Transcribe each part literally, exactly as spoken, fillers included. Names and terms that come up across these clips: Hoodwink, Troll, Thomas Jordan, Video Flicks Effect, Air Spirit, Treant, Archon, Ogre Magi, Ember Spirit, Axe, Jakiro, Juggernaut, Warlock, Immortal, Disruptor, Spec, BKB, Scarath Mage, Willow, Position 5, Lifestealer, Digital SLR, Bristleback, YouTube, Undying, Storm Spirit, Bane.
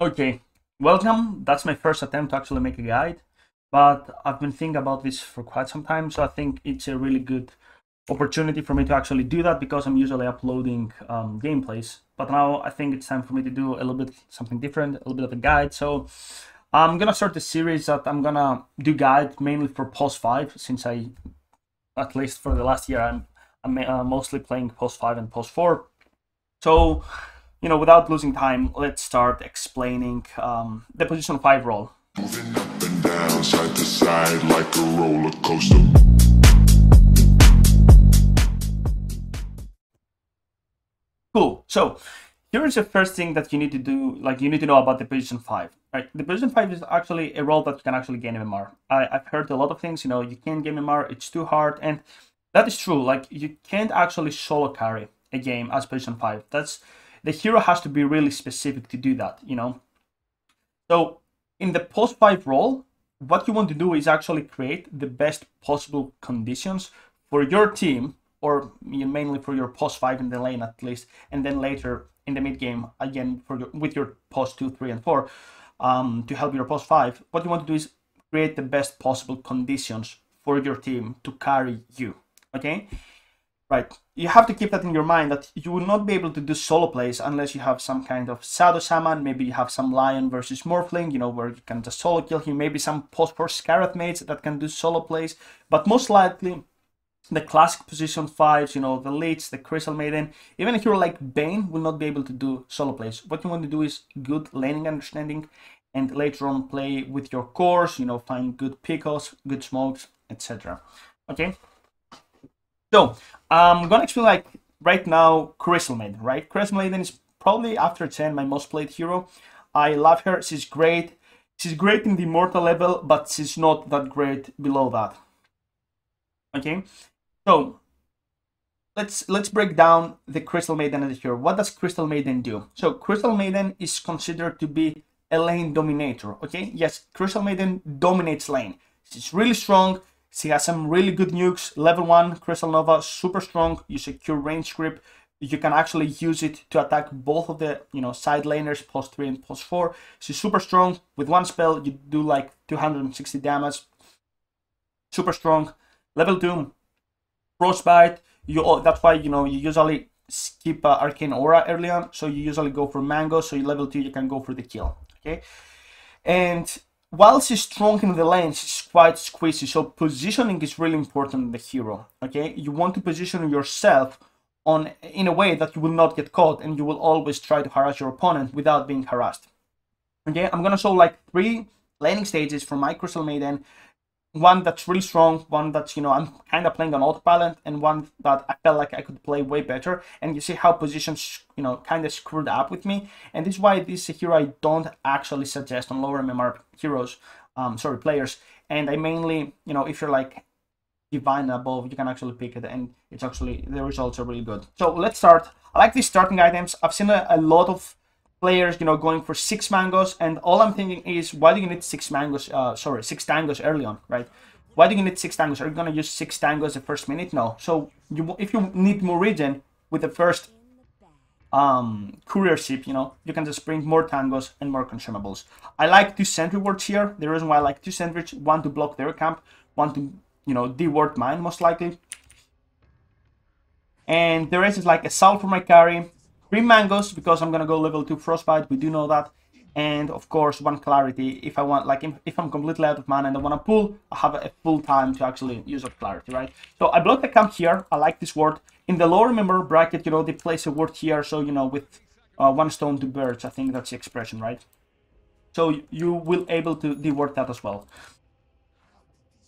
Okay, welcome. That's my first attempt to actually make a guide, but I've been thinking about this for quite some time, so I think it's a really good opportunity for me to actually do that, because I'm usually uploading um, gameplays, but now I think it's time for me to do a little bit something different, a little bit of a guide. So I'm gonna start a series that I'm gonna do guide mainly for P O S five, since I, at least for the last year, I'm, I'm uh, mostly playing P O S five and P O S four. So, you know, without losing time, let's start explaining um, the Position five role. Moving up and down, side to side, like a roller coaster. Cool. So here is the first thing that you need to do, like you need to know about the Position five, right? The Position five is actually a role that you can actually gain M M R. I, I've heard a lot of things, you know, you can't gain M M R, it's too hard, and that is true. Like, you can't actually solo carry a game as Position five. That's, the hero has to be really specific to do that, you know. So in the P O S five role, what you want to do is actually create the best possible conditions for your team, or mainly for your P O S five in the lane at least, and then later in the mid game again for your, with your P O S two, three, and four, um, to help your P O S five. What you want to do is create the best possible conditions for your team to carry you. Okay. Right, you have to keep that in your mind, that you will not be able to do solo plays unless you have some kind of shadow summon. Maybe you have some Lion versus Morphling, you know, where you can just solo kill him. Maybe some post four Scarlet mates that can do solo plays. But most likely, the classic Position fives, you know, the Lich, the Crystal Maiden, even a hero like Bane will not be able to do solo plays. What you want to do is good laning understanding, and later on play with your cores, you know, find good pickles, good smokes, et cetera. Okay? So, I'm gonna explain, like, right now, Crystal Maiden, right? Crystal Maiden is probably, after Chen, my most played hero. I love her, she's great. She's great in the Immortal level, but she's not that great below that. Okay? So, let's let's break down the Crystal Maiden as a hero. What does Crystal Maiden do? So, Crystal Maiden is considered to be a lane dominator, okay? Yes, Crystal Maiden dominates lane. She's really strong. She has some really good nukes, level one, Crystal Nova, super strong, you secure range grip, you can actually use it to attack both of the, you know, side laners, P O S three and P O S four, she's super strong, with one spell you do like two hundred sixty damage, super strong, level two, frostbite, you, that's why, you know, you usually skip uh, Arcane Aura early on, so you usually go for Mango, so you level two you can go for the kill, okay, and while she's strong in the lane, she's quite squishy, so positioning is really important in the hero, okay? You want to position yourself on in a way that you will not get caught, and you will always try to harass your opponent without being harassed. Okay, I'm gonna show like three laning stages for my Crystal Maiden. One that's really strong, one that's, you know, I'm kind of playing on autopilot, and one that I felt like I could play way better. And you see how positions, you know, kind of screwed up with me. And this is why this is a hero I don't actually suggest on lower M M R heroes, um, sorry, players. And I mainly, you know, if you're like Divine above, you can actually pick it, and it's actually, the results are really good. So let's start. I like these starting items. I've seen a, a lot of players, you know, going for six mangoes, and all I'm thinking is, why do you need six mangoes, uh, sorry, six tangos early on, right? Why do you need six tangos? Are you going to use six tangos the first minute? No. So, you, if you need more regen with the first um, courier ship, you know, you can just bring more tangos and more consumables. I like two sentry wards here. The reason why I like two sentries, one to block their camp, one to, you know, de-ward mine, most likely. And the rest is like a salt for my carry. Three mangoes, because I'm gonna go level two frostbite, we do know that, and of course one clarity, if I want, like, if I'm completely out of mana and I want to pull, I have a full time to actually use up clarity, right? So I block the camp here. I like this ward. In the lower member bracket, you know, they place a ward here, so, you know, with uh, one stone to birds, I think that's the expression, right? So you will able to de-ward that as well.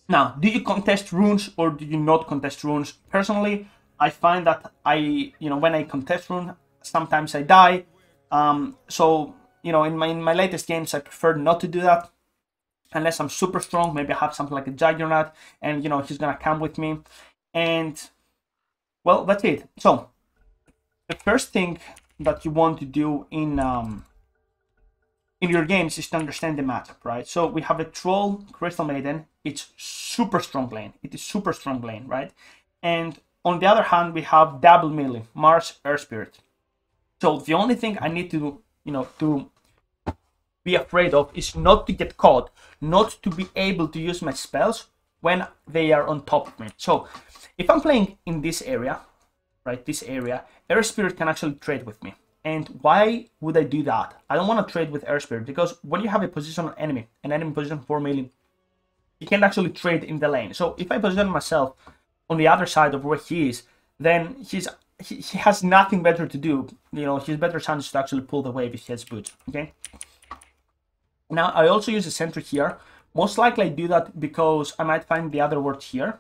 Now, do you contest runes or do you not contest runes? Personally, I find that I, you know, when I contest rune, sometimes I die, um, so, you know, in my in my latest games I prefer not to do that, unless I'm super strong. Maybe I have something like a Juggernaut, and, you know, he's gonna come with me, and, well, that's it. So, the first thing that you want to do in um, in your games is to understand the matchup, right? So we have a Troll Crystal Maiden. It's super strong lane. It is super strong lane, right? And on the other hand, we have double melee Mars Air Spirit. So the only thing I need to, you know, to be afraid of is not to get caught, not to be able to use my spells when they are on top of me. So if I'm playing in this area, right, this area, Air Spirit can actually trade with me. And why would I do that? I don't want to trade with Air Spirit, because when you have a position on enemy, an enemy position for melee, you can actually trade in the lane. So if I position myself on the other side of where he is, then he's he, he has nothing better to do. You know, his better chance is to actually pull the wave if he has boots. Okay. Now I also use a sentry here. Most likely I do that because I might find the other ward here.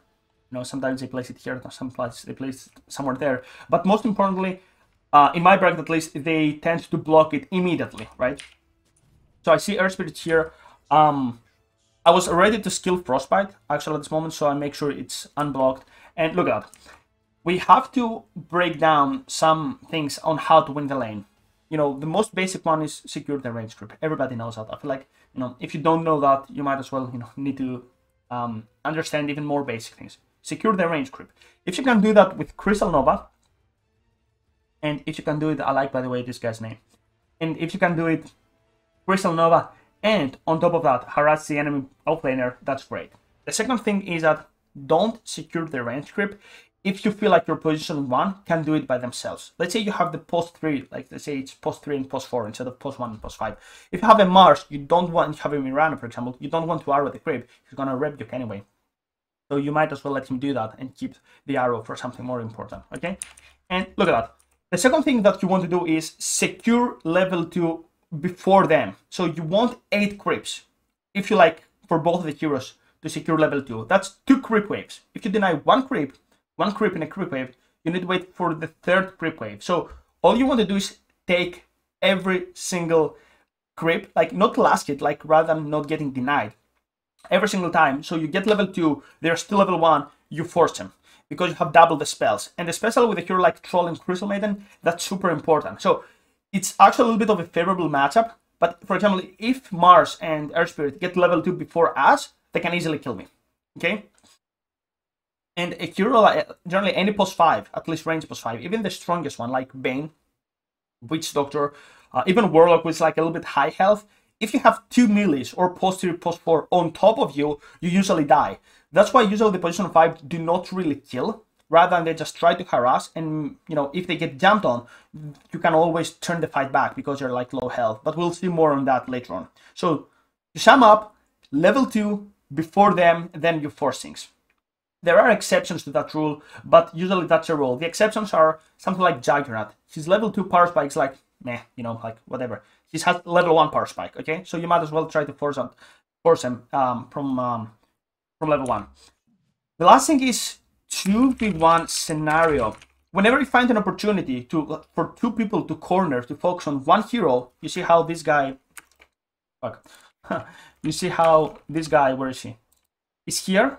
You know, sometimes they place it here, sometimes they place it somewhere there. But most importantly, uh, in my bracket at least, they tend to block it immediately, right? So I see Earth Spirit here. Um, I was ready to skill Frostbite actually at this moment, so I make sure it's unblocked. And look at that. We have to break down some things on how to win the lane. You know, the most basic one is secure the range creep. Everybody knows that. I feel like, you know, if you don't know that, you might as well, you know, need to um, understand even more basic things. Secure the range creep. If you can do that with Crystal Nova, and if you can do it, I like, by the way, this guy's name. And if you can do it, Crystal Nova, and on top of that, harass the enemy outlaner, that's great. The second thing is that don't secure the range creep if you feel like your position one can do it by themselves. Let's say you have the post three, like let's say it's post three and post four instead of post one and post five. If you have a Mars, you don't want to have a Mirana, for example, you don't want to arrow the creep. He's gonna rep you anyway. So you might as well let him do that and keep the arrow for something more important, okay? And look at that. The second thing that you want to do is secure level two before them. So you want eight creeps, if you like, for both of the heroes to secure level two. That's two creep waves. If you deny one creep, one creep and a creep wave, you need to wait for the third creep wave. So all you want to do is take every single creep, like not last it, like rather than not getting denied. Every single time, so you get level two, they're still level one, you force them, because you have double the spells. And especially with a hero like Troll and Crystal Maiden, that's super important. So it's actually a little bit of a favorable matchup, but for example, if Mars and Earth Spirit get level two before us, they can easily kill me, okay? And a hero, like, generally any post five, at least range post five, even the strongest one, like Bane, Witch Doctor, uh, even Warlock, which is like a little bit high health, if you have two melees or post three, post four on top of you, you usually die. That's why usually the position five do not really kill, rather than they just try to harass, and you know, if they get jumped on, you can always turn the fight back because you're like low health, but we'll see more on that later on. So to sum up, level two before them, then you force things. There are exceptions to that rule, but usually that's a rule. The exceptions are something like Juggernaut. His level two power spike is like, meh, you know, like whatever. He has level one power spike, okay? So you might as well try to force him, force him um, from um, from level one. The last thing is two v one scenario. Whenever you find an opportunity to for two people to corner, to focus on one hero, you see how this guy, fuck, you see how this guy, where is he? Is here,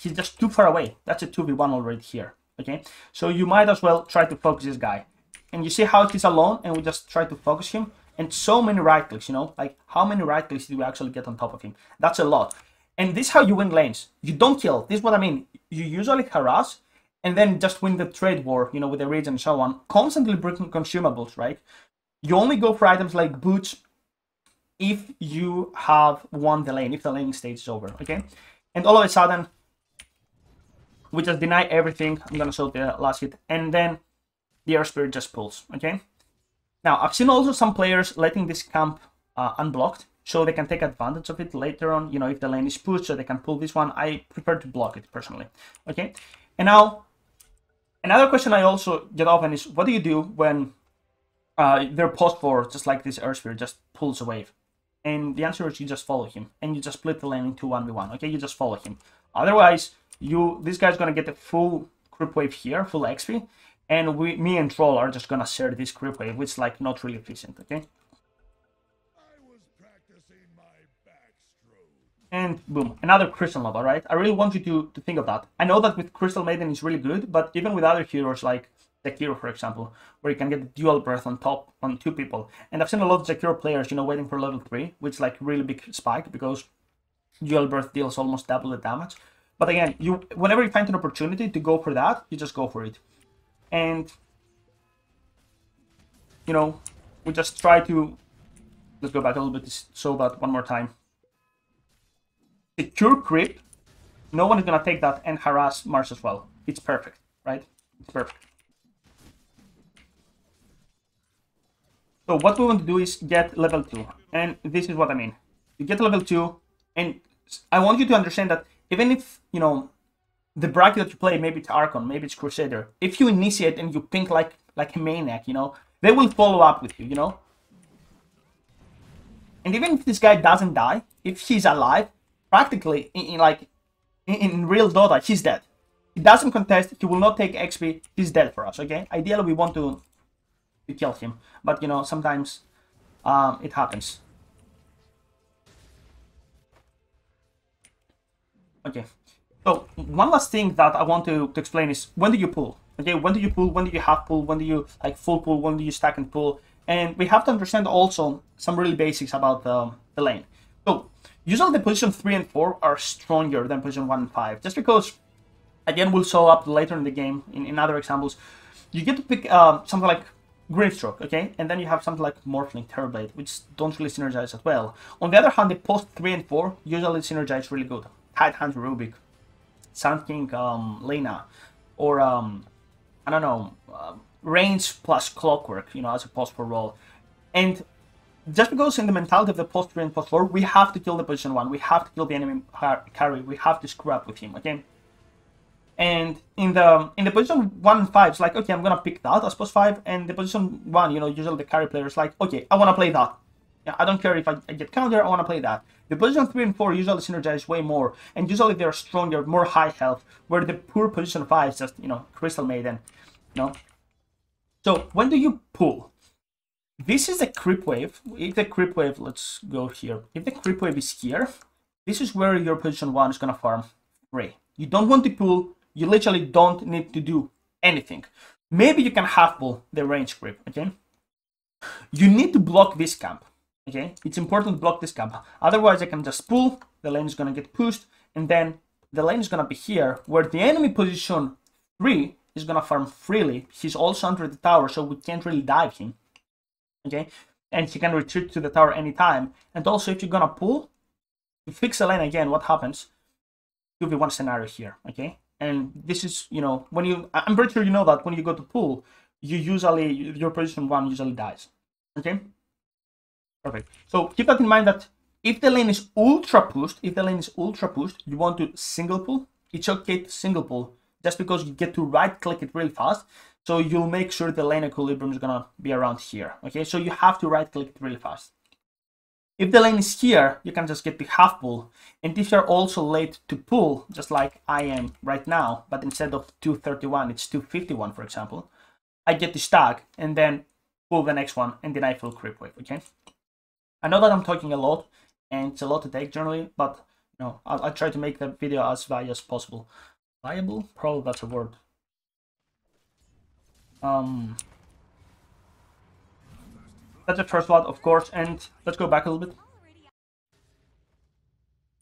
he's just too far away. That's a two v one already here, okay? So you might as well try to focus this guy. And you see how he's alone, and we just try to focus him. And so many right clicks, you know, like how many right clicks do we actually get on top of him? That's a lot. And this is how you win lanes. You don't kill. This is what I mean. You usually harass and then just win the trade war, you know, with the raids and so on, constantly breaking consumables, right? You only go for items like boots if you have won the lane, if the laning stage is over, okay? And all of a sudden, we just deny everything. I'm gonna show the last hit. And then the Air Spirit just pulls, okay? Now, I've seen also some players letting this camp uh, unblocked, so they can take advantage of it later on, you know, if the lane is pushed, so they can pull this one. I prefer to block it, personally, okay? And now, another question I also get often is, what do you do when uh, they're post for, just like this Earth Spirit just pulls a wave? And the answer is you just follow him, and you just split the lane into one v one, okay? You just follow him. Otherwise, you this guy's gonna get a full creep wave here, full X P, and we, me and Troll are just gonna share this creep wave, which is like not really efficient, okay? I was practicing my backstroke. And boom, another Crystal Nova, right? I really want you to, to think of that. I know that with Crystal Maiden is really good, but even with other heroes like Zekiro, for example, where you can get the dual breath on top on two people. And I've seen a lot of Zekiro players, you know, waiting for level three, which is like really big spike because dual breath deals almost double the damage. But again, you whenever you find an opportunity to go for that, you just go for it. And, you know, we just try to Let's go back a little bit to Sobat one more time. Secure creep. No one is going to take that and harass Mars as well. It's perfect, right? It's perfect. So what we want to do is get level two. And this is what I mean. You get level two, and I want you to understand that even if, you know, the bracket that you play, maybe it's Archon, maybe it's Crusader, if you initiate and you ping like, like a maniac, you know, they will follow up with you, you know? And even if this guy doesn't die, if he's alive, practically, in, in like, in, in real Dota, he's dead. He doesn't contest, he will not take X P, he's dead for us, okay? Ideally, we want to, to kill him, but, you know, sometimes um, it happens. Okay, so one last thing that I want to, to explain is when do you pull? Okay, when do you pull? When do you half pull? When do you like full pull? When do you stack and pull? And we have to understand also some really basics about um, the lane. So usually the position three and four are stronger than position one and five, just because, again, we'll show up later in the game in, in other examples. You get to pick um, something like Grimstroke, okay, and then you have something like Morphling, Terrorblade, which don't really synergize as well. On the other hand, the post three and four usually synergize really good. Tide Hunt, Rubik, Sun King, um, Lena, or um, I don't know, uh, range plus clockwork, you know, as a post four roll. And just because in the mentality of the post three and post four, we have to kill the position one, we have to kill the enemy carry, we have to screw up with him, okay? And in the in the position one and five, it's like, okay, I'm gonna pick that as post five, and the position one, you know, usually the carry player is like, okay, I wanna play that. Yeah, I don't care if I get counter, I want to play that. The position three and four usually synergize way more, and usually they're stronger, more high health, where the poor position five is just, you know, Crystal Maiden, you know? So, when do you pull? This is a creep wave. If the creep wave, let's go here. If the creep wave is here, this is where your position one is going to farm free. You don't want to pull, you literally don't need to do anything. Maybe you can half pull the range creep, okay? You need to block this camp. Okay, it's important to block this camp. Otherwise, I can just pull, the lane is going to get pushed, and then the lane is going to be here, where the enemy position three is going to farm freely. He's also under the tower, so we can't really dive him. Okay, and he can retreat to the tower anytime. And also, if you're going to pull, to fix the lane again, what happens? two v one scenario here, okay? And this is, you know, when you... I'm pretty sure you know that when you go to pull, you usually... your position one usually dies, okay? Perfect. So keep that in mind that if the lane is ultra pushed, if the lane is ultra pushed, you want to single pull. It's okay to single pull just because you get to right click it really fast. So you'll make sure the lane equilibrium is going to be around here. Okay, so you have to right click it really fast. If the lane is here, you can just get the half pull. And if you're also late to pull, just like I am right now, but instead of two thirty-one, it's two fifty-one, for example, I get to stack and then pull the next one and then I full creep wave. Okay. I know that I'm talking a lot, and it's a lot to take generally, but you know, I'll, I'll try to make the video as viable as possible. Viable? Probably that's a word. Um, that's the first lot, of course, and let's go back a little bit.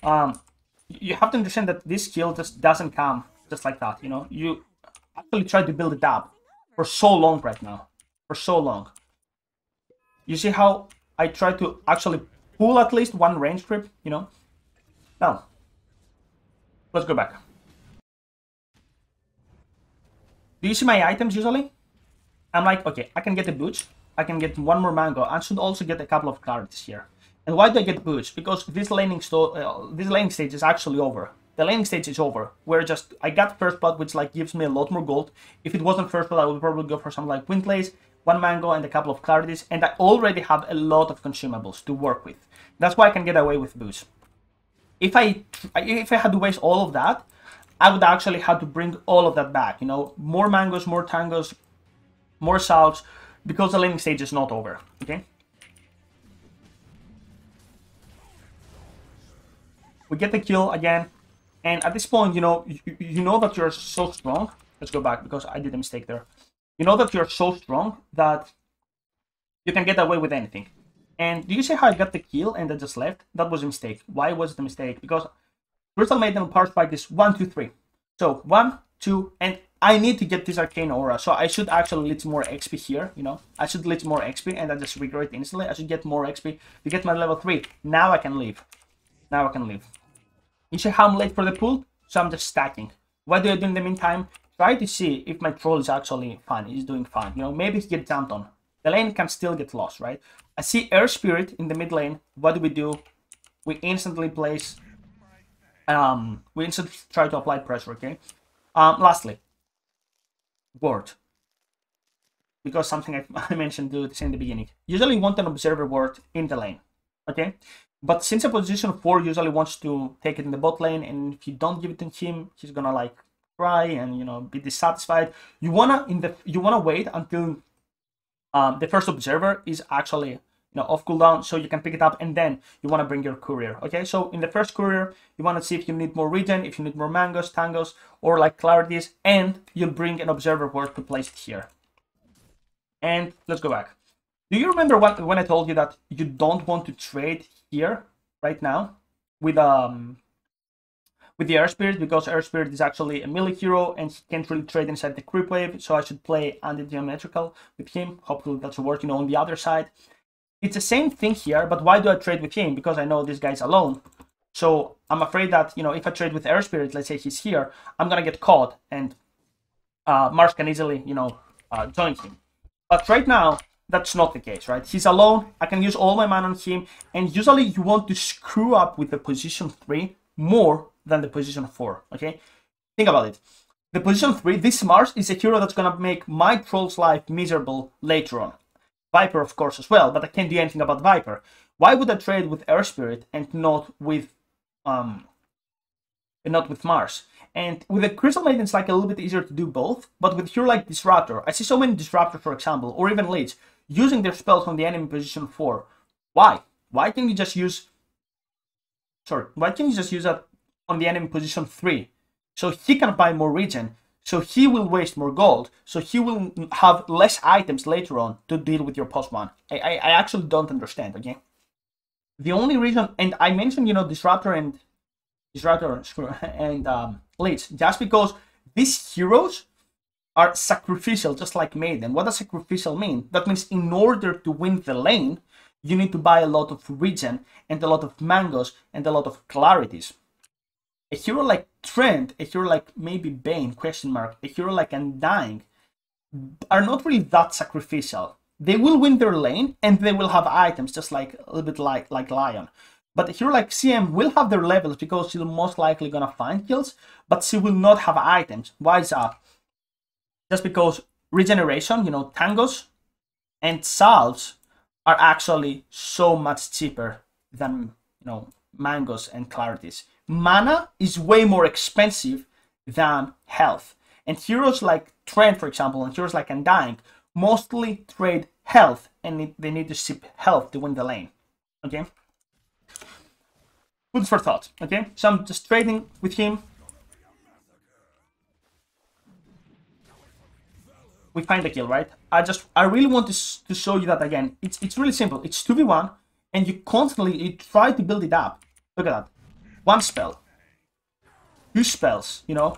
Um, you have to understand that this skill just doesn't come just like that, you know? You actually try to build it up for so long right now. For so long. You see how... I try to actually pull at least one range creep, you know. Now, let's go back. Do you see my items usually? I'm like, okay, I can get a boots. I can get one more mango. I should also get a couple of cards here. And why do I get boots? Because this laning, uh, this laning stage is actually over. The laning stage is over. Where just, I got first blood, which like gives me a lot more gold. If it wasn't first blood, I would probably go for something like wind lace, one mango and a couple of clarities, and I already have a lot of consumables to work with. That's why I can get away with boots. If I if I had to waste all of that, I would actually have to bring all of that back, you know, more mangoes, more tangos, more salts, because the laning stage is not over, okay? We get the kill again, and at this point, you know, you, you know that you're so strong. Let's go back, because I did a mistake there. You know that you're so strong that you can get away with anything. And do you see how I got the kill and I just left? That was a mistake. Why was it a mistake? Because Crystal Maiden power spike is one, two, three. So one, two, and I need to get this Arcane Aura, so I should actually leech more X P here, you know. I should leech more X P, and I just regret instantly. I should get more X P to get my level three. Now I can leave. Now I can leave. You see how I'm late for the pool? So I'm just stacking. What do I do in the meantime? Try to see if my troll is actually fun. He's doing fun. You know, maybe he gets jumped on. The lane can still get lost, right? I see Air Spirit in the mid lane. What do we do? We instantly place... Um, we instantly try to apply pressure, okay? Um, lastly, ward. Because something I, I mentioned to this in the beginning. Usually you want an observer ward in the lane, okay? But since a position four usually wants to take it in the bot lane, and if you don't give it to him, he's gonna like cry and, you know, be dissatisfied. You wanna in the you wanna wait until um, the first observer is actually, you know, off cooldown, so you can pick it up, and then you wanna bring your courier. Okay, so in the first courier, you wanna see if you need more regen, if you need more mangoes, tangos, or like clarities, and you'll bring an observer ward to place it here. And let's go back. Do you remember what, when I told you that you don't want to trade here right now with um with the Air Spirit, because Air Spirit is actually a melee hero and he can't really trade inside the creep wave, so I should play anti-geometrical with him. Hopefully that's working on the other side. It's the same thing here, but why do I trade with him? Because I know this guy's alone. So I'm afraid that, you know, if I trade with Air Spirit, let's say he's here, I'm gonna get caught, and uh, Mars can easily, you know, uh, join him. But right now, that's not the case, right? He's alone. I can use all my mana on him. And usually you want to screw up with the position three more than the position four, okay? Think about it. The position three, this Mars is a hero that's going to make my troll's life miserable later on. Viper, of course, as well, but I can't do anything about Viper. Why would I trade with Air Spirit and not with um, and not with Mars? And with the Crystal Maiden, it's like a little bit easier to do both, but with a hero like Disruptor, I see so many Disruptors, for example, or even Lich, using their spells on the enemy position four. Why? Why can't you just use... Sorry, why can't you just use that on the enemy position three? So he can buy more regen, so he will waste more gold, so he will have less items later on to deal with your postman. I, I, I actually don't understand, okay? The only reason... And I mentioned, you know, Disruptor and... Disruptor and um, Lich, just because these heroes are sacrificial, just like Maiden. What does sacrificial mean? That means in order to win the lane, you need to buy a lot of regen and a lot of mangoes and a lot of clarities. A hero like Treant, a hero like maybe Bane, question mark, a hero like Undying, are not really that sacrificial. They will win their lane and they will have items, just like a little bit like, like Lion. But a hero like C M will have their levels because she'll most likely gonna find kills, but she will not have items. Why is that? Just because regeneration, you know, tangos and salves are actually so much cheaper than, you know, mangoes and clarities. Mana is way more expensive than health. And heroes like Treant, for example, and heroes like Undying mostly trade health, and they need to ship health to win the lane. Okay? Food for thought, okay? So I'm just trading with him. We find the kill, right? I just, I really want to, to show you that again. It's it's really simple. It's two v one, and you constantly you try to build it up. Look at that. One spell. Two spells, you know.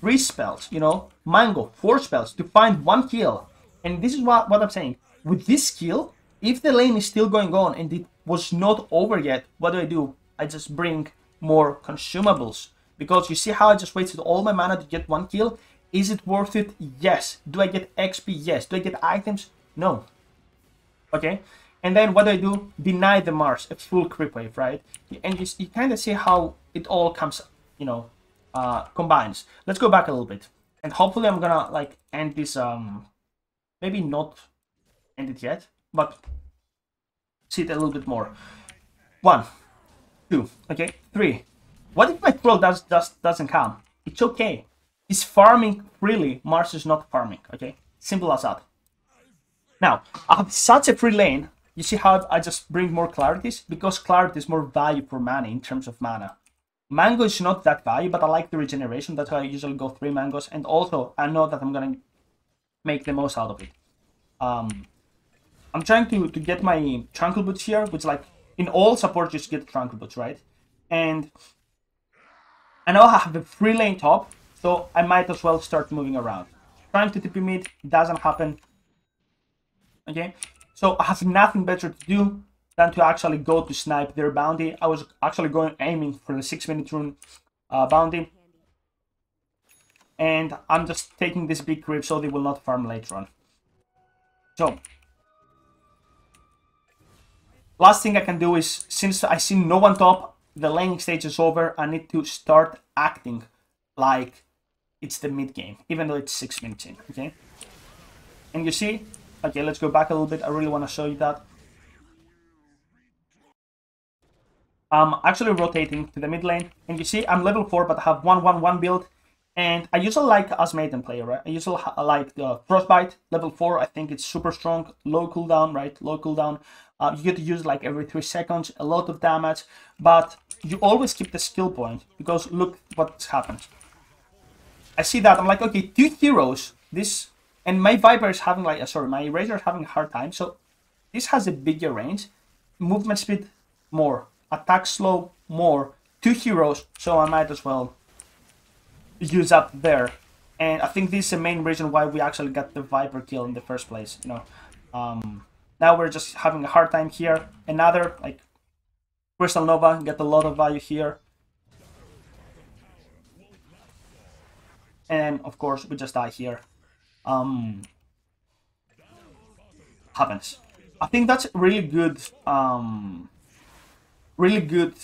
Three spells, you know. Mango, four spells to find one kill. And this is what, what I'm saying. With this kill, if the lane is still going on and it was not over yet, what do I do? I just bring more consumables. Because you see how I just wasted all my mana to get one kill? Is it worth it? Yes. Do I get X P? Yes. Do I get items? No. Okay? And then what do I do? Deny the Mars a full creep wave, right? And you, you kind of see how it all comes, you know, uh, combines. Let's go back a little bit. And hopefully I'm gonna, like, end this, um, maybe not end it yet, but see it a little bit more. One, two, okay, three. What if my troll does, does, doesn't come? It's okay. He's farming freely. Mars is not farming, okay? Simple as that. Now, I have such a free lane. You see how I just bring more clarities? Because clarity is more value per mana in terms of mana. Mango is not that value, but I like the regeneration. That's why I usually go three mangoes. And also, I know that I'm going to make the most out of it. Um, I'm trying to, to get my Tranquil Boots here, which, like, in all support, you just get Tranquil Boots, right? And I know I have a free lane top. so I might as well start moving around. Trying to T P mid doesn't happen. Okay, so I have nothing better to do than to actually go to snipe their bounty. I was actually going aiming for the six minute rune uh, bounty, and I'm just taking this big creep so they will not farm later on. So last thing I can do is, since I see no one top, the laning stage is over, I need to start acting like it's the mid game, even though it's six minutes in. Okay, and you see, okay, let's go back a little bit. I really want to show you that. I'm actually rotating to the mid lane, and you see I'm level four, but I have one one one build, and I usually like as Maiden player, right? I usually like the Frostbite level four. I think it's super strong, low cooldown, right? Low cooldown. Uh, you get to use like every three seconds, a lot of damage, but you always keep the skill point because look what's happened. I see that I'm like, okay, two heroes. This and my Viper is having like, uh, sorry, my Razor is having a hard time. So this has a bigger range, movement speed more, attack slow more, two heroes. So I might as well use up there. And I think this is the main reason why we actually got the Viper kill in the first place. You know. Um, Now we're just having a hard time here. Another, like, Crystal Nova, get a lot of value here. And, of course, we just die here. Um, happens. I think that's really good, um, really good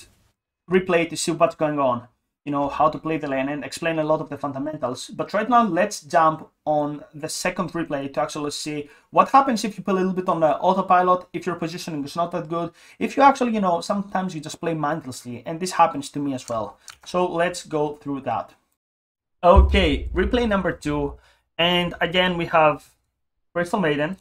replay to see what's going on. You know, how to play the lane and explain a lot of the fundamentals. But right now, let's jump on the second replay to actually see what happens if you play a little bit on the autopilot, if your positioning is not that good, if you actually, you know, sometimes you just play mindlessly, and this happens to me as well. So let's go through that. Okay, replay number two, and again we have Crystal Maiden,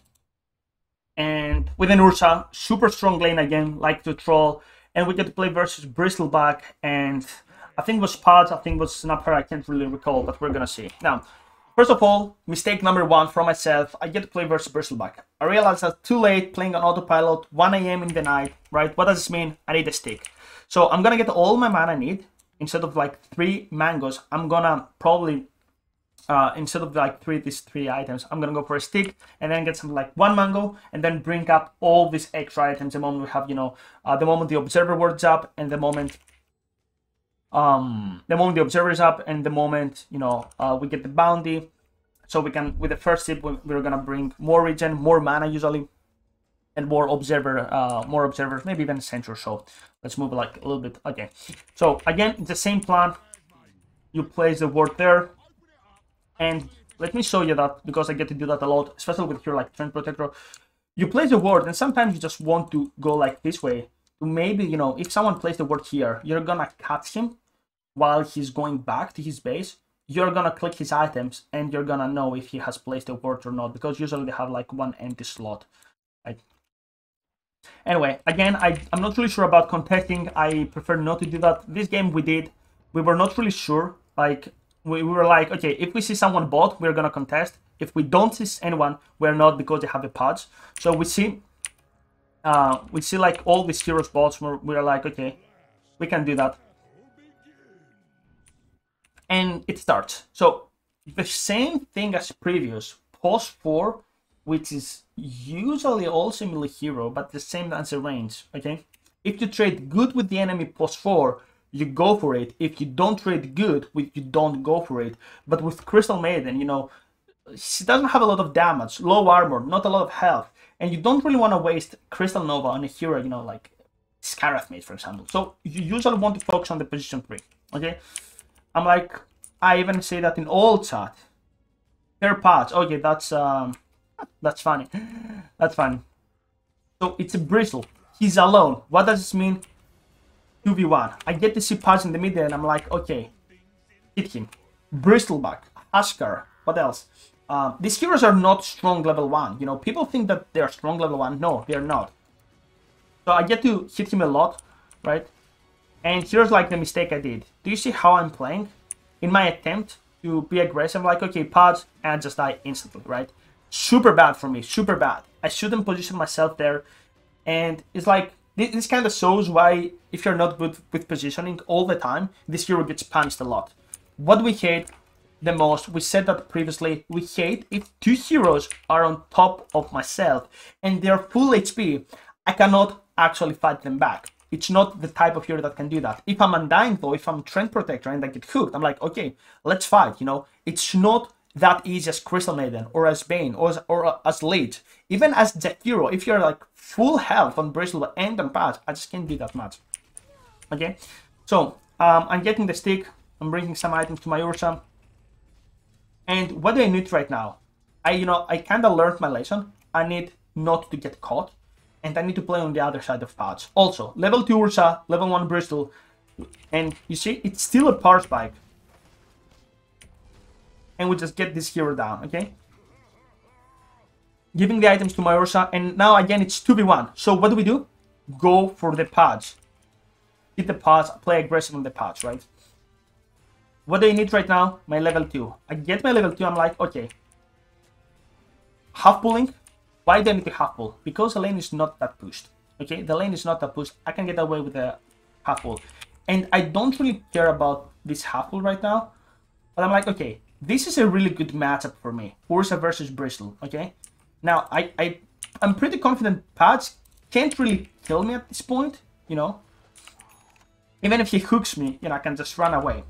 and with an Ursa, super strong lane again, like to Troll, and we get to play versus Bristleback, and I think it was Pudge, I think it was Snapper, I can't really recall, but we're gonna see. Now, first of all, mistake number one for myself, I get to play versus Bristleback. I realized that too late playing on autopilot, one A M in the night, right? What does this mean? I need a stick. So I'm gonna get all my mana I need. Instead of like three mangoes, I'm gonna probably, uh, instead of like three, these three items, I'm gonna go for a stick and then get some like one mango and then bring up all these extra items the moment we have, you know, uh, the moment the observer works up and the moment um the moment the observer is up and the moment you know uh we get the bounty, so we can, with the first sip we're gonna bring more regen, more mana usually, and more observer, uh more observers, maybe even a sentry or so. Let's move like a little bit. Okay, so again it's the same plan, you place the ward there, and let me show you that because I get to do that a lot, especially with your like Treant protector. You place the ward and sometimes you just want to go like this way. Maybe, you know, if someone plays the ward here, you're gonna catch him while he's going back to his base. You're gonna click his items and you're gonna know if he has placed the ward or not, because usually they have like one empty slot. Right? Anyway, again, I, I'm not really sure about contesting. I prefer not to do that. This game we did, we were not really sure. Like, we, we were like, okay, if we see someone bot, we're gonna contest. If we don't see anyone, we're not, because they have a Pudge. So we see... Uh, we see like all these heroes bots where we're like, okay, we can do that. And it starts. So the same thing as previous, pause four, which is usually also similar hero, but the same as the range, okay? If you trade good with the enemy pause four, you go for it. If you don't trade good, you don't go for it. But with Crystal Maiden, you know, she doesn't have a lot of damage, low armor, not a lot of health. And you don't really want to waste Crystal Nova on a hero, you know, like Scarath Mage, for example. So you usually want to focus on the position three, okay? I'm like, I even say that in all chat. Their patch, okay, that's, um, that's funny. That's funny. So it's a Bristle. He's alone. What does this mean? two v one. I get to see Pudge in the middle, and I'm like, okay, hit him. Bristleback, Ashkar, what else? Uh, these heroes are not strong level one. You know, people think that they are strong level one. No, they are not. So I get to hit him a lot, right? And here's like the mistake I did. Do you see how I'm playing? In my attempt to be aggressive, like, okay, Pudge, and I just die instantly, right? Super bad for me, super bad. I shouldn't position myself there. And it's like, this kind of shows why if you're not good with positioning all the time, this hero gets punished a lot. What we hate the most. We said that previously, we hate if two heroes are on top of myself and they're full H P. I cannot actually fight them back. It's not the type of hero that can do that. If I'm Undying though, if I'm Treant Protector and I get hooked, I'm like, okay, let's fight, you know. It's not that easy as Crystal Maiden or as Bane or as, or as Lich. Even as Jet Hero, if you're like full health on Bristleback and on Pudge, I just can't do that much. Okay, so um, I'm getting the stick, I'm bringing some items to my Ursa. And what do I need right now? I, you know, I kind of learned my lesson. I need not to get caught. And I need to play on the other side of Pudge. Also, level two Ursa, level one Bristol. And you see, it's still a power spike. And we just get this hero down, okay? Giving the items to my Ursa. And now, again, it's two v one. So what do we do? Go for the Pudge. Hit the Pudge, play aggressive on the Pudge, right? What do I need right now? My level two. I get my level two, I'm like, okay. Half pulling. Why do I need to half pull? Because the lane is not that pushed. Okay, the lane is not that pushed. I can get away with a half pull. And I don't really care about this half pull right now. But I'm like, okay, this is a really good matchup for me. Ursa versus Bristol, okay? Now, I, I, I'm pretty confident Pudge can't really kill me at this point, you know? Even if he hooks me, you know, I can just run away.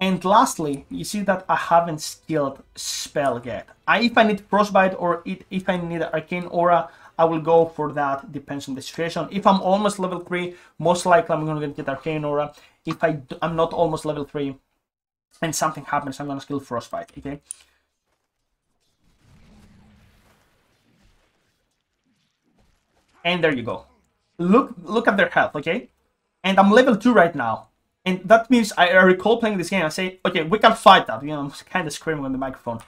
And lastly, you see that I haven't skilled spell yet. I, if I need Frostbite or it, if I need Arcane Aura, I will go for that, depends on the situation. If I'm almost level three, most likely I'm going to get Arcane Aura. If I do, I'm not almost level three and something happens, I'm going to skill Frostbite, okay? And there you go. Look, look at their health, okay? And I'm level two right now. And that means I recall playing this game. I say, okay, we can fight that. You know, I'm kind of screaming on the microphone,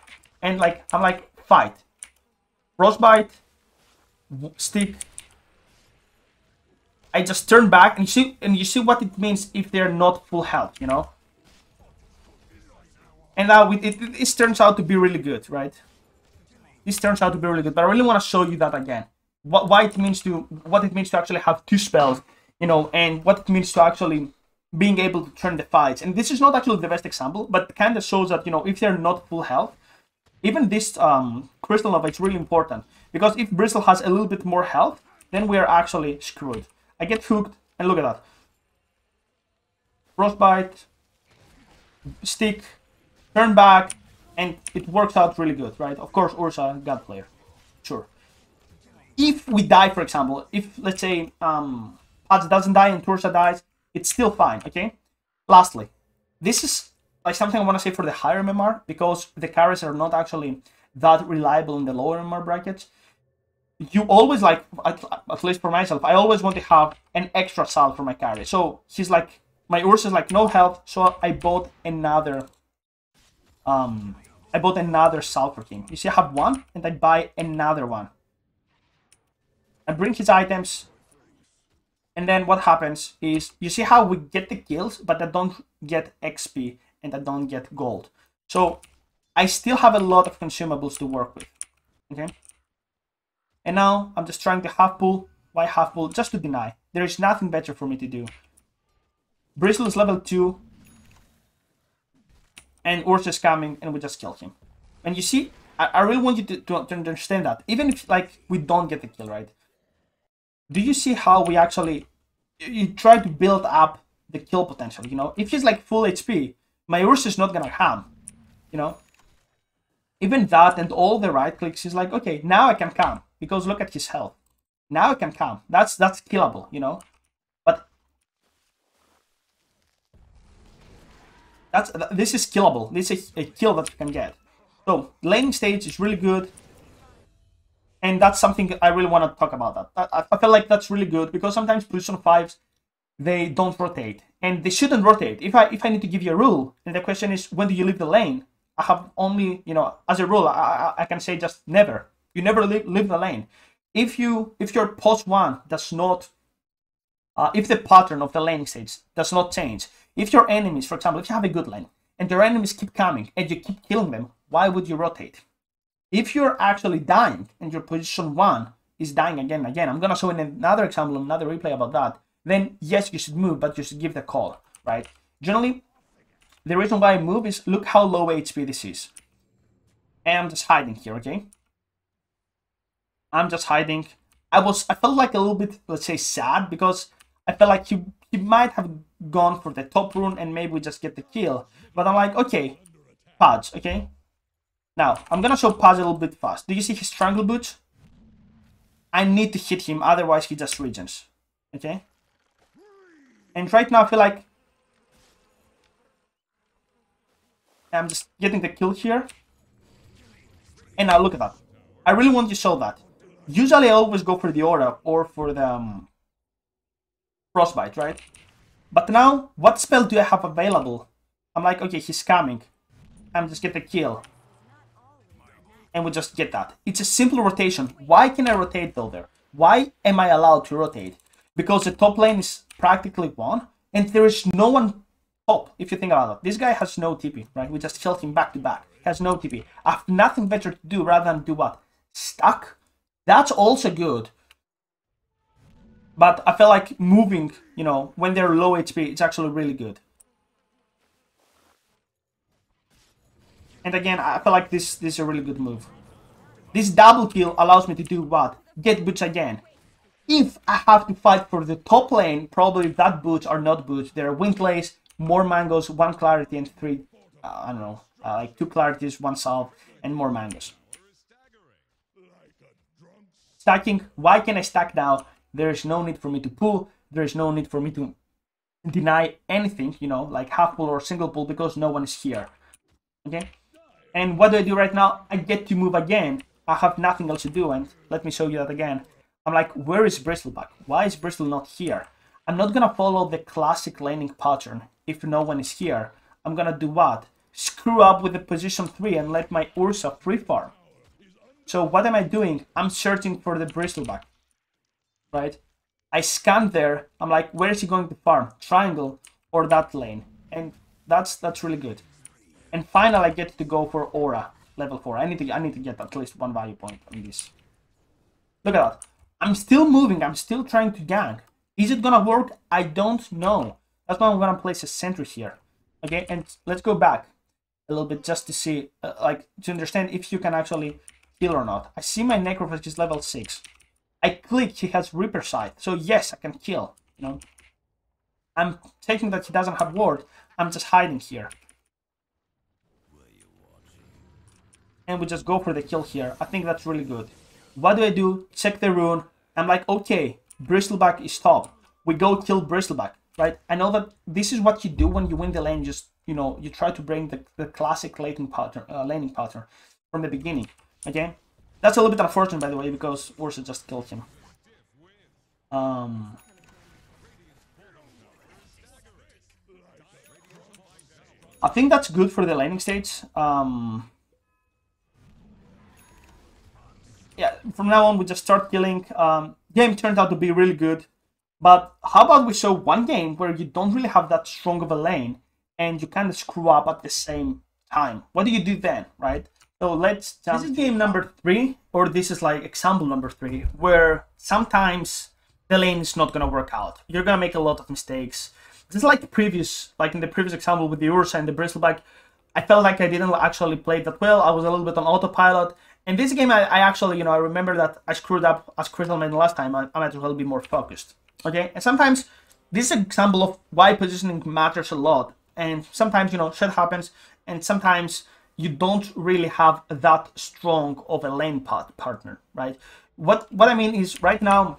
and like I'm like, fight, frostbite, stick. I just turn back and you see, and you see what it means if they're not full health, you know. And now it, it, this turns out to be really good, right? This turns out to be really good. But I really want to show you that again. What why it means to what it means to actually have two spells, you know, and what it means to actually being able to turn the fights. And this is not actually the best example, but kind of shows that, you know, if they're not full health, even this um, Crystal Nova is really important, because if Bristol has a little bit more health, then we are actually screwed. I get hooked, and look at that. Frostbite, stick, turn back, and it works out really good, right? Of course, Ursa, God player, sure. If we die, for example, if, let's say, um, Pudge doesn't die and Ursa dies, it's still fine, okay? Lastly, this is like something I want to say for the higher M M R, because the carries are not actually that reliable in the lower M M R brackets. You always like, at, at least for myself, I always want to have an extra sal for my carry. So he's like, my Ursa is like no health, so I bought another, um, I bought another sal for him. You see, I have one, and I buy another one. I bring his items. And then what happens is, you see how we get the kills, but I don't get X P and I don't get gold. So I still have a lot of consumables to work with, okay? And now I'm just trying to half pull. Why half pull? Just to deny. There is nothing better for me to do. Bristle is level two. And Ursa is coming and we just kill him. And you see, I, I really want you to, to, to understand that. Even if like we don't get the kill, right? Do you see how we actually you try to build up the kill potential, you know? If he's like full H P, my Ursa is not gonna come, you know? Even that and all the right clicks is like, okay, now I can come, because look at his health. Now I can come. That's that's killable, you know? But that's this is killable. This is a kill that you can get. So laning stage is really good. And that's something I really want to talk about. That I, I feel like that's really good, because sometimes position fives, they don't rotate, and they shouldn't rotate. If I if I need to give you a rule, and the question is when do you leave the lane? I have only, you know, as a rule, I I, I can say just never. You never leave, leave the lane. If you if your post one does not, uh, if the pattern of the laning stage does not change, if your enemies, for example, if you have a good lane and your enemies keep coming and you keep killing them, why would you rotate? If you're actually dying and your position one is dying again and again, I'm gonna show in another example, another replay about that, then yes, you should move, but you should give the call, right? Generally, The reason why I move is look how low H P this is. I'm just hiding here, okay? I'm just hiding. I was, I felt like a little bit, let's say, sad, because I felt like he, he might have gone for the top rune and maybe we just get the kill. But I'm like, okay, Pudge, okay? Now, I'm gonna show Pudge a little bit fast. Do you see his Strangle Boots? I need to hit him, otherwise he just regens, okay? And right now I feel like I'm just getting the kill here. And now look at that. I really want you to show that. Usually I always go for the aura or for the um, frostbite, right? But now, what spell do I have available? I'm like, okay, he's coming. I'm just get the kill. And we just get that. It's a simple rotation. Why can I rotate though there? Why am I allowed to rotate? Because the top lane is practically one, and there is no one top, if you think about it. This guy has no T P, right? We just killed him back to back. He has no T P. I have nothing better to do rather than do what? Stuck? That's also good, but I feel like moving, you know, when they're low H P, it's actually really good. And again, I feel like this, this is a really good move. This double kill allows me to do what? Get boots again. If I have to fight for the top lane, probably that boots are not boots. They're wing plays, more mangoes, one clarity and three, uh, I don't know, uh, like two clarities, one salve, and more mangoes. Stacking, why can I stack now? There is no need for me to pull, there is no need for me to deny anything, you know, like half pull or single pull, because no one is here, okay? And what do I do right now? I get to move again, I have nothing else to do, and let me show you that again. I'm like, where is Bristleback? Why is Bristle not here? I'm not gonna follow the classic laning pattern if no one is here. I'm gonna do what? Screw up with the position three and let my Ursa free farm. So what am I doing? I'm searching for the Bristleback, right? I scan there. I'm like, where is he going to farm? Triangle or that lane? And that's that's really good. And finally, I get to go for aura level four. I need to I need to get at least one value point on this. Look at that. I'm still moving. I'm still trying to gank. Is it gonna work? I don't know. That's why I'm gonna place a sentry here. Okay, and let's go back a little bit just to see, uh, like, to understand if you can actually heal or not. I see my Necrophage is level six. I click, he has Reaper Sight, so yes, I can kill, you know. I'm taking that he doesn't have ward, I'm just hiding here. And we just go for the kill here, I think that's really good. What do I do? Check the rune, I'm like, okay, Bristleback is top. We go kill Bristleback, right? I know that this is what you do when you win the lane, just, you know, you try to bring the, the classic laning pattern, uh, laning pattern from the beginning. Okay, that's a little bit unfortunate, by the way, because Ursa just killed him. Um, I think that's good for the laning stage. Um, yeah, from now on we just start killing. Um, game turned out to be really good, but how about we show one game where you don't really have that strong of a lane and you kind of screw up at the same time? What do you do then, right? So let's jump. This is game number three, or this is like example number three, where sometimes the lane is not gonna work out. You're gonna make a lot of mistakes. This is like the previous, like in the previous example with the Ursa and the Bristleback. I felt like I didn't actually play that well. I was a little bit on autopilot. And this game, I, I actually, you know, I remember that I screwed up as Crystal Maiden last time. I, I might as well be more focused. Okay, and sometimes this is an example of why positioning matters a lot. And sometimes, you know, shit happens, and sometimes you don't really have that strong of a lane part partner, right? What what I mean is, right now,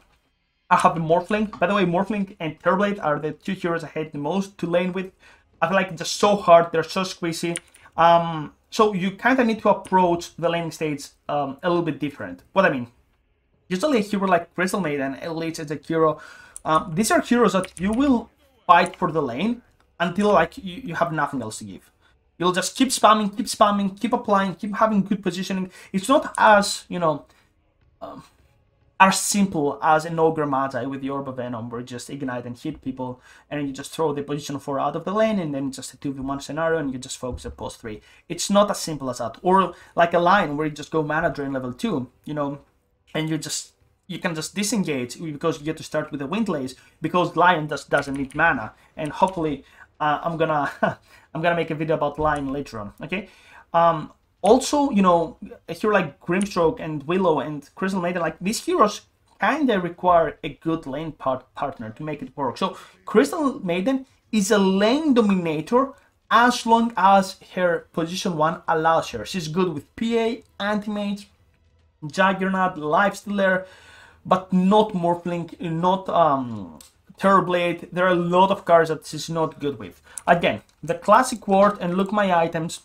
I have the Morphling. By the way, Morphling and Terrorblade are the two heroes I hate the most to lane with. I feel like they're so hard, they're so squishy. Um, so you kind of need to approach the laning stage um, a little bit different. What I mean, usually a hero like Crystal Maiden, Lich is a hero. Um, these are heroes that you will fight for the lane until like you, you have nothing else to give. You'll just keep spamming, keep spamming, keep applying, keep having good positioning. It's not as, you know, um, as simple as an Ogre Magi with the Orb of Venom, where you just ignite and hit people, and you just throw the position four out of the lane, and then just a two v one scenario, and you just focus at post three. It's not as simple as that. Or like a Lion, where you just go mana drain level two, you know, and you just you can just disengage because you get to start with the Wind Lace, because Lion just doesn't need mana. And hopefully uh, I'm gonna I'm gonna make a video about Lion later on. Okay. Um, also, you know, a hero like Grimstroke and Willow and Crystal Maiden, like these heroes kinda require a good lane part partner to make it work. So Crystal Maiden is a lane dominator as long as her position one allows her. She's good with P A, Anti-Mage, Juggernaut, Lifestealer, but not Morphling, not um, Terrorblade. There are a lot of cards that she's not good with. Again, the classic word, and look my items,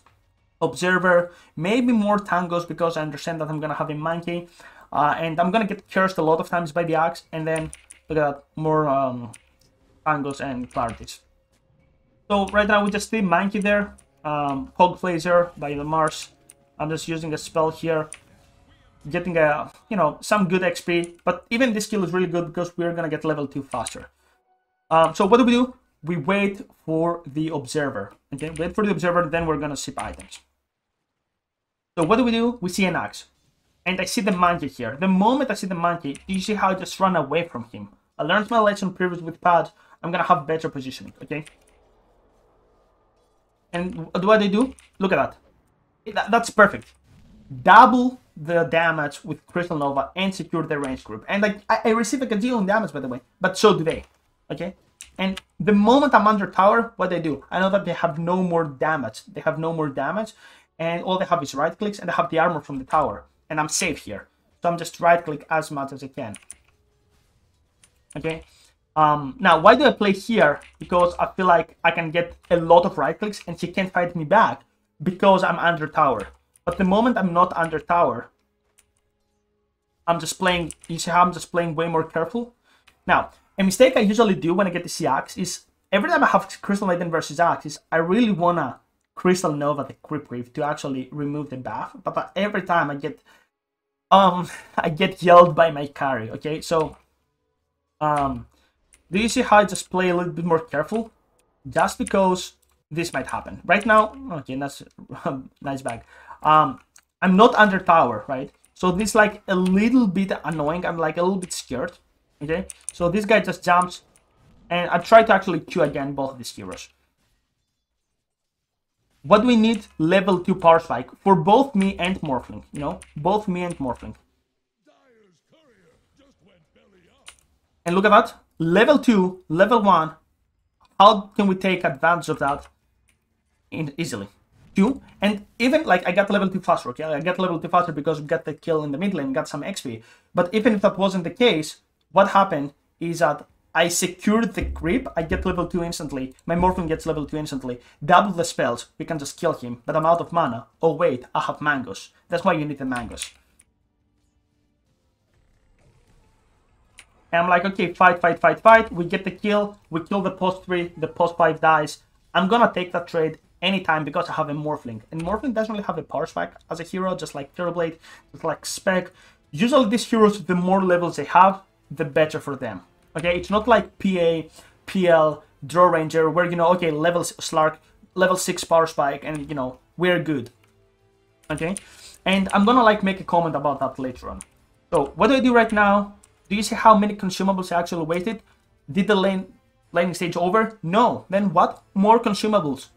Observer, maybe more Tangos, because I understand that I'm going to have a Monkey, uh, and I'm going to get cursed a lot of times by the Axe, and then look at that, more um, Tangos and Clarities. So right now we just see Monkey there, um, Hog Flazer by the Mars. I'm just using a spell here, getting a, you know, some good X P, but even this skill is really good because we're gonna get level two faster. Um, so what do we do? We wait for the Observer. Okay, wait for the Observer, then we're gonna ship items. So what do we do? We see an Axe, and I see the Monkey here. The moment I see the Monkey, you see how I just run away from him. I learned my lesson previous with Pudge. I'm gonna have better positioning. Okay, and what do I do? Look at that. That's perfect. Double the damage with Crystal Nova and secure the range group. And like I, I receive a gazillion damage, by the way, but so do they. Okay, and the moment I'm under tower, what they do, I know that they have no more damage. They have no more damage, and all they have is right clicks, and they have the armor from the tower, and I'm safe here. So I'm just right click as much as I can. Okay, um now why do I play here? Because I feel like I can get a lot of right clicks and she can't fight me back because I'm under tower. But the moment I'm not under tower, I'm just playing, you see how I'm just playing way more careful? Now, a mistake I usually do when I get to see Axe is, every time I have Crystal Maiden versus Axe, is I really want to Crystal Nova the Creep Wave to actually remove the buff, but every time I get, um, I get yelled by my carry, okay? So, um, do you see how I just play a little bit more careful? Just because this might happen. Right now, okay, that's nice bag. Um, I'm not under tower, right? So this is like a little bit annoying. I'm like a little bit scared, okay? So this guy just jumps, and I try to actually Q again both of these heroes. What do we need? Level two power spike for both me and Morphling, you know? Both me and Morphling. And look at that. Level two, level one. How can we take advantage of that in easily? Two, and even like I got level two faster, okay? I got level two faster because we got the kill in the mid lane, got some X P. But even if that wasn't the case, what happened is that I secured the creep, I get level two instantly, my Morphling gets level two instantly, double the spells, we can just kill him, but I'm out of mana. Oh wait, I have mangoes. That's why you need the mangoes. And I'm like, okay, fight, fight, fight, fight, we get the kill, we kill the post three, the post five dies. I'm gonna take that trade anytime because I have a Morphling, and Morphling doesn't really have a power spike as a hero, just like Terrorblade, just like Spec. Usually these heroes, the more levels they have, the better for them. Okay, it's not like P A, P L, Draw Ranger, where, you know, okay, level Slark, level six power spike, and, you know, we're good. Okay, and I'm gonna like make a comment about that later on. So what do I do right now? Do you see how many consumables I actually wasted? Did the lane laning stage over? No. Then what? More consumables.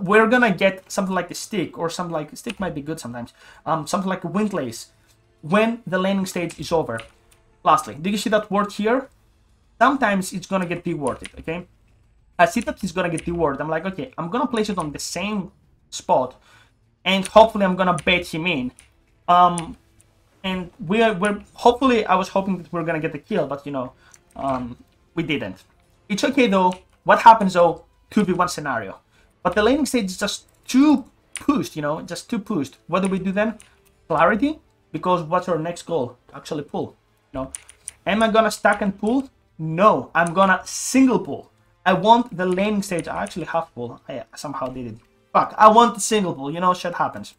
We're gonna get something like a stick, or something like a stick might be good sometimes. Um, something like a Wind Lace when the laning stage is over. Lastly, do you see that ward here? Sometimes it's gonna get dewarded. Okay, I see that he's gonna get dewarded. I'm like, okay, I'm gonna place it on the same spot, and hopefully I'm gonna bait him in. Um, and we are, we're hopefully I was hoping that we we're gonna get the kill, but you know, um, we didn't. It's okay though. What happens though could be one scenario. But the laning stage is just too pushed, you know, just too pushed. What do we do then? Clarity, because what's our next goal? Actually pull, you know. Am I gonna stack and pull? No, I'm gonna single pull. I want the laning stage, I actually have pull, I somehow did it. Fuck, I want the single pull, you know, shit happens.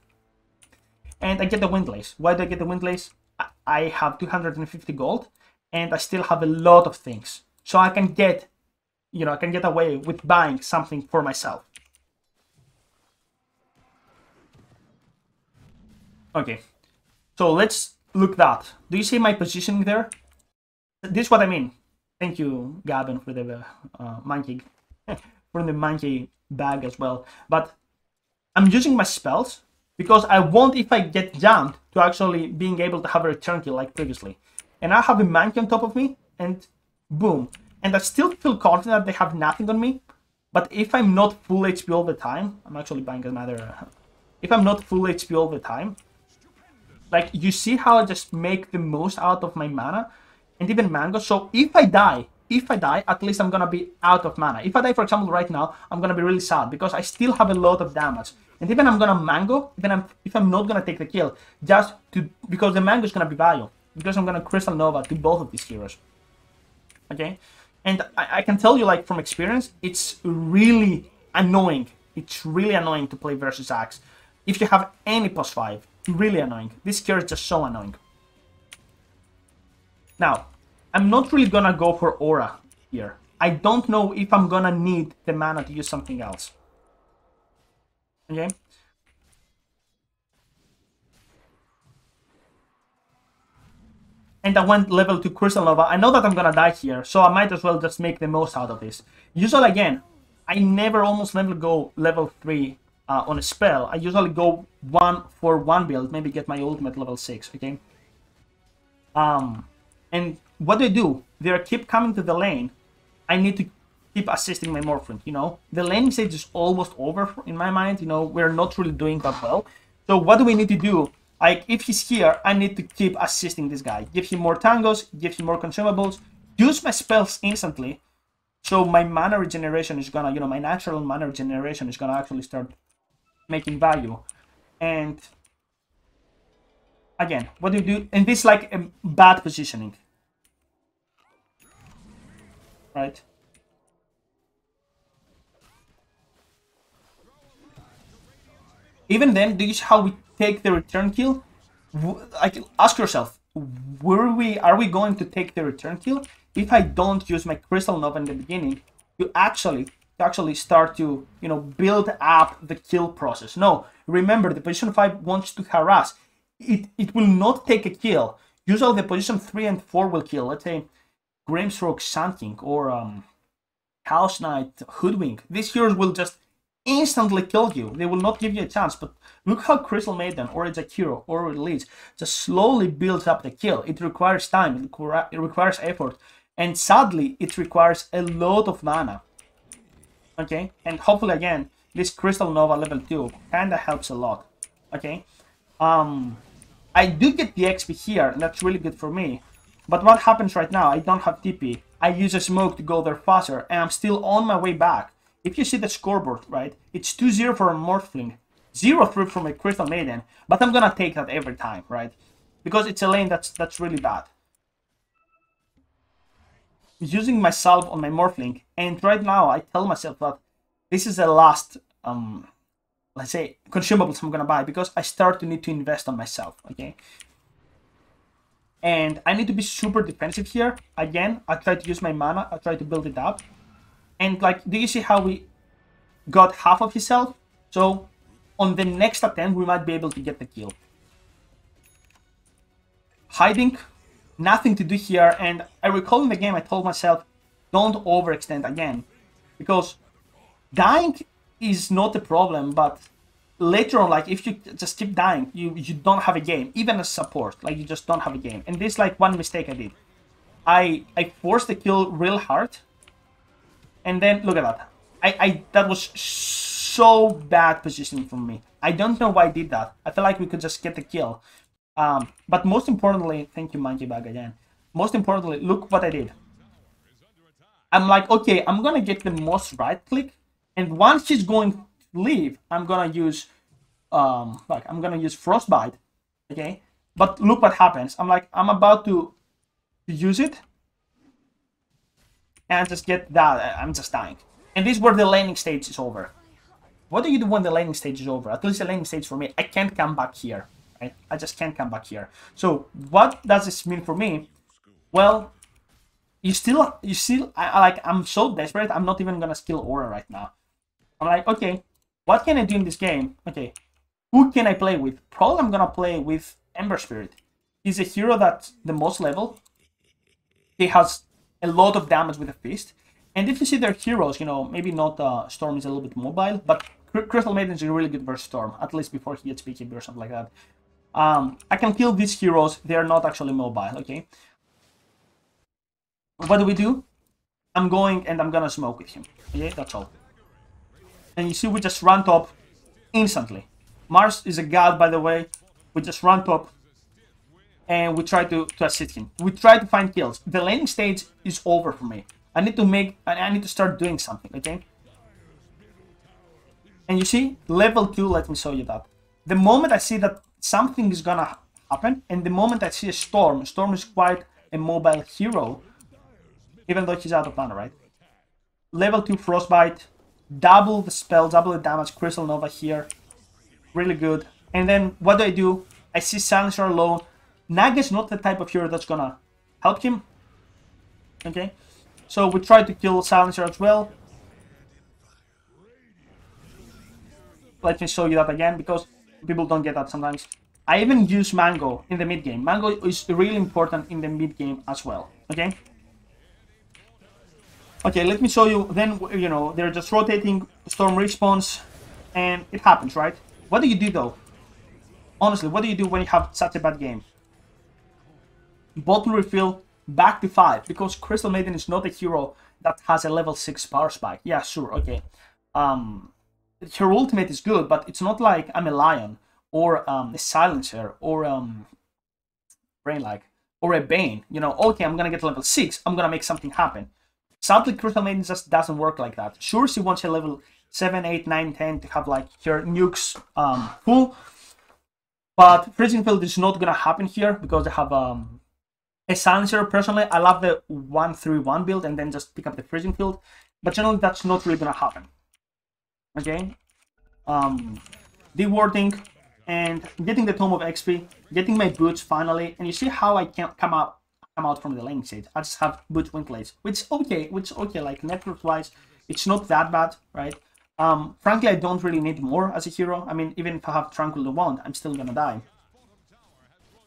And I get the Wind Lace. Why do I get the Wind Lace? I have two hundred fifty gold, and I still have a lot of things. So I can get, you know, I can get away with buying something for myself. Okay, so let's Look that. Do you see my positioning there? This is what I mean. Thank you, Gavin, for the uh, monkey, for the monkey bag as well. But I'm using my spells because I want, if I get jammed, to actually being able to have a return kill like previously. And I have a monkey on top of me, and boom. And I still feel confident that they have nothing on me. But if I'm not full H P all the time, I'm actually buying another. Uh, if I'm not full H P all the time, like you see how I just make the most out of my mana and even mango. So if I die, if I die, at least I'm gonna be out of mana. If I die, for example, right now, I'm gonna be really sad because I still have a lot of damage. And even I'm gonna mango, even I'm, if I'm not gonna take the kill, just to because the mango is gonna be value because I'm gonna Crystal Nova to both of these heroes. Okay. And I, I can tell you, like, from experience, it's really annoying. It's really annoying to play versus Axe. If you have any plus five, really annoying. This cure is just so annoying. Now, I'm not really gonna go for Aura here. I don't know if I'm gonna need the mana to use something else. Okay? And I went level two Crystal Nova. I know that I'm gonna die here, so I might as well just make the most out of this. Usually, again, I never almost never go level three uh, on a spell. I usually go one for one build, maybe get my ultimate level six, okay? Um, and what they do, they keep coming to the lane. I need to keep assisting my Morphling, you know? The laning stage is almost over in my mind, you know? We're not really doing that well. So what do we need to do? Like, if he's here, I need to keep assisting this guy. Give him more tangos, give him more consumables, use my spells instantly. So my mana regeneration is gonna, you know, my natural mana regeneration is gonna actually start making value. And again, what do you do? And this is like a bad positioning. Right? Even then, do you see how we take the return kill? Like, ask yourself, were we are we going to take the return kill if I don't use my Crystal Nova in the beginning to actually to actually start to, you know, build up the kill process? No, remember, the position five wants to harass. It it will not take a kill. Usually the position three and four will kill. Let's say Grimstroke, Sun King, or um Chaos Knight, Hoodwink. These heroes will just instantly kill you. They will not give you a chance. But look how Crystal Maiden or Jakiro or Lich just slowly builds up the kill. It requires time, it requires effort, and sadly it requires a lot of mana. Okay, and hopefully again this Crystal Nova level two kinda helps a lot. Okay, um I do get the X P here, and that's really good for me. But what happens right now, I don't have T P, I use a smoke to go there faster, and I'm still on my way back. If you see the scoreboard, right, it's two zero for a Morphling, zero three from a Crystal Maiden, but I'm gonna take that every time, right? Because it's a lane that's that's really bad. Using my salve on my Morphling, and right now I tell myself that this is the last, um, let's say, consumables I'm gonna buy, because I start to need to invest on myself, okay? And I need to be super defensive here. Again, I try to use my mana, I try to build it up. And, like, do you see how we got half of his health? So, on the next attempt, we might be able to get the kill. Hiding, nothing to do here. And I recall in the game, I told myself, don't overextend again. Because dying is not a problem, but later on, like, if you just keep dying, you, you don't have a game. Even as support, like, you just don't have a game. And this is, like, one mistake I did. I, I forced the kill real hard. And then, look at that. I, I that was so bad positioning from me. I don't know why I did that. I feel like we could just get the kill. Um, but most importantly, thank you, Monkey Bag, again. Most importantly, look what I did. I'm like, okay, I'm going to get the most right click. And once he's going to leave, I'm going to use, um, like, I'm going to use Frostbite. Okay? But look what happens. I'm like, I'm about to use it. And just get that. I'm just dying. And this is where the laning stage is over. What do you do when the laning stage is over? At least the laning stage for me, I can't come back here. Right? I just can't come back here. So what does this mean for me? Well, you still, you still, I, I like. I'm so desperate. I'm not even gonna skill Aura right now. I'm like, okay, what can I do in this game? Okay, who can I play with? Probably I'm gonna play with Ember Spirit. He's a hero that's the most level. He has a lot of damage with a fist. And if you see their heroes, you know, maybe not uh, Storm is a little bit mobile, but Crystal Maiden is really good versus Storm, at least before he gets P K B or something like that. Um, I can kill these heroes, they are not actually mobile, okay? What do we do? I'm going and I'm gonna smoke with him, okay? That's all. And you see we just run top instantly. Mars is a god, by the way. We just run top and we try to, to assist him. We try to find kills. The laning stage is over for me. I need to make, I need to start doing something, okay? And you see, level two, let me show you that. The moment I see that something is gonna happen, and the moment I see a Storm, Storm is quite a mobile hero, even though he's out of mana, right? Level two Frostbite, double the spell, double the damage, Crystal Nova here, really good. And then what do I do? I see Silencer alone. Naga's not the type of hero that's gonna help him, okay? So we try to kill Silencer as well. Let me show you that again, because people don't get that sometimes. I even use Mango in the mid game. Mango is really important in the mid game as well, okay? Okay, let me show you, then, you know, they're just rotating, Storm response, and it happens, right? What do you do though? Honestly, what do you do when you have such a bad game? Bottle refill, back to five, because Crystal Maiden is not a hero that has a level six power spike. Yeah, sure, okay. Um, her ultimate is good, but it's not like I'm a Lion, or um, a Silencer, or um, Brainlag, or a Bane. You know, okay, I'm gonna get level six, I'm gonna make something happen. Sadly, Crystal Maiden just doesn't work like that. Sure, she wants a level seven, eight, nine, ten to have like her nukes um, full, but freezing field is not gonna happen here, because they have um, a Silencer. Personally, I love the one three one build and then just pick up the freezing field, but generally that's not really gonna happen. Okay, um, dewarding and getting the Tome of X P, getting my boots finally, and you see how I can come up, come out from the laning stage. I just have boot windblades, which okay, which okay, like network wise, it's not that bad, right? Um, frankly, I don't really need more as a hero. I mean, even if I have Tranquil the Wand, I'm still gonna die.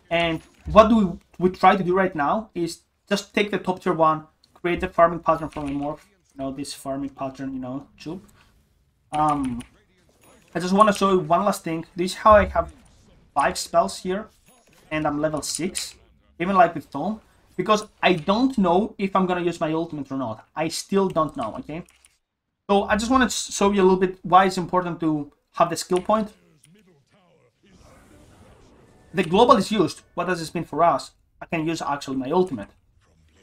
And what do we, we try to do right now is just take the top tier one, create a farming pattern from a morph. You know, this farming pattern, you know, too. Um, I just want to show you one last thing. This is how I have five spells here, and I'm level six, even like with Tome, because I don't know if I'm going to use my ultimate or not. I still don't know, okay? So I just want to show you a little bit why it's important to have the skill point. The global is used. What does this mean for us? I can use actually my ultimate,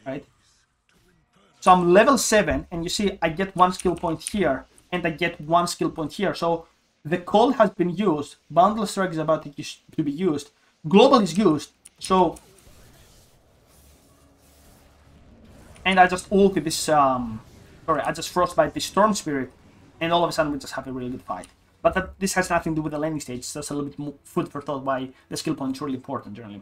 right? So I'm level seven, and you see I get one skill point here, and I get one skill point here. So the call has been used. Boundless Strike is about to be used. Global is used. So, and I just ulted this, um, sorry, I just frostbite this Storm Spirit, and all of a sudden we just have a really good fight. But that, this has nothing to do with the landing stage. It's just a little bit more food for thought why the skill point is really important generally.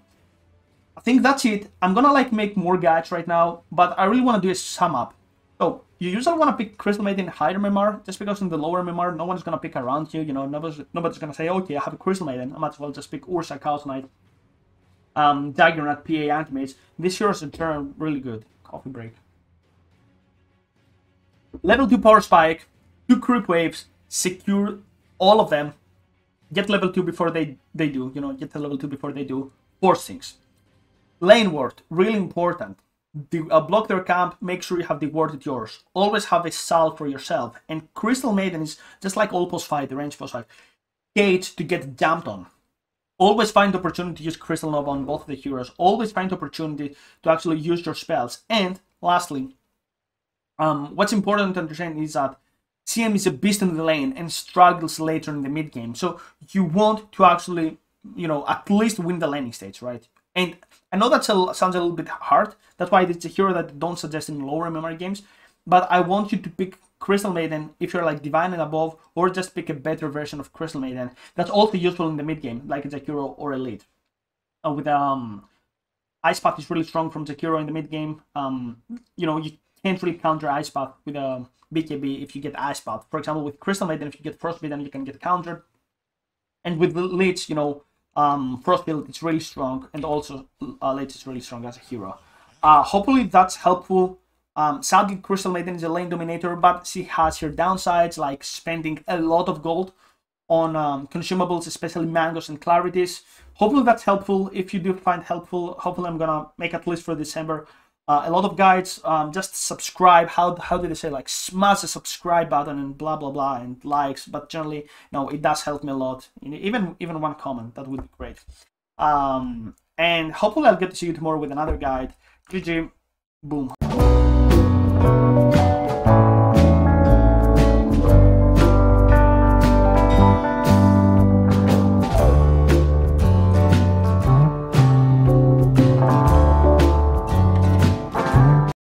I think that's it. I'm gonna like make more guides right now, but I really want to do a sum up. So you usually want to pick Crystal Maiden higher M M R, just because in the lower M M R, no one's going to pick around you, you know, nobody's, nobody's going to say, okay, I have a Crystal Maiden, I might as well just pick Ursa, Chaos Knight, um, Juggernaut, P A, Anti-Mage. These heroes in turn really good. Coffee break. Level two Power Spike, two Creep Waves, secure all of them, get level two before they, they do, you know, get to level two before they do, force things. Lane Ward, really important. The, uh, block their camp, make sure you have dewarded yours. Always have a salve for yourself. And Crystal Maiden is just like all post fight, the range post fight. Gates to get jumped on. Always find the opportunity to use Crystal Nova on both of the heroes. Always find the opportunity to actually use your spells. And lastly, um, what's important to understand is that C M is a beast in the lane and struggles later in the mid game. So you want to actually, you know, at least win the laning stage, right? And I know that sounds a little bit hard, that's why it's a hero that I don't suggest in lower memory games, but I want you to pick Crystal Maiden if you're like Divine and above, or just pick a better version of Crystal Maiden that's also useful in the mid game, like Zakiro or Elite. Uh, with um, Ice Path is really strong from Zakiro in the mid game. Um, you know, you can't really counter Ice Path with a B K B if you get Ice Path. For example, with Crystal Maiden, if you get Frostbitten, you can get countered. And with Lich, you know, um, Frostbuild is really strong, and also uh, Lich is really strong as a hero. Uh, hopefully that's helpful. Um, sadly, Crystal Maiden is a lane dominator, but she has her downsides, like spending a lot of gold on um, consumables, especially mangoes and clarities. Hopefully that's helpful. If you do find helpful, hopefully I'm gonna make at least for December uh, a lot of guides. Um, just subscribe. How how do they say, like, smash the subscribe button and blah blah blah and likes. But generally, no, it does help me a lot. Even even one comment, that would be great. Um, and hopefully I'll get to see you tomorrow with another guide. G G, boom.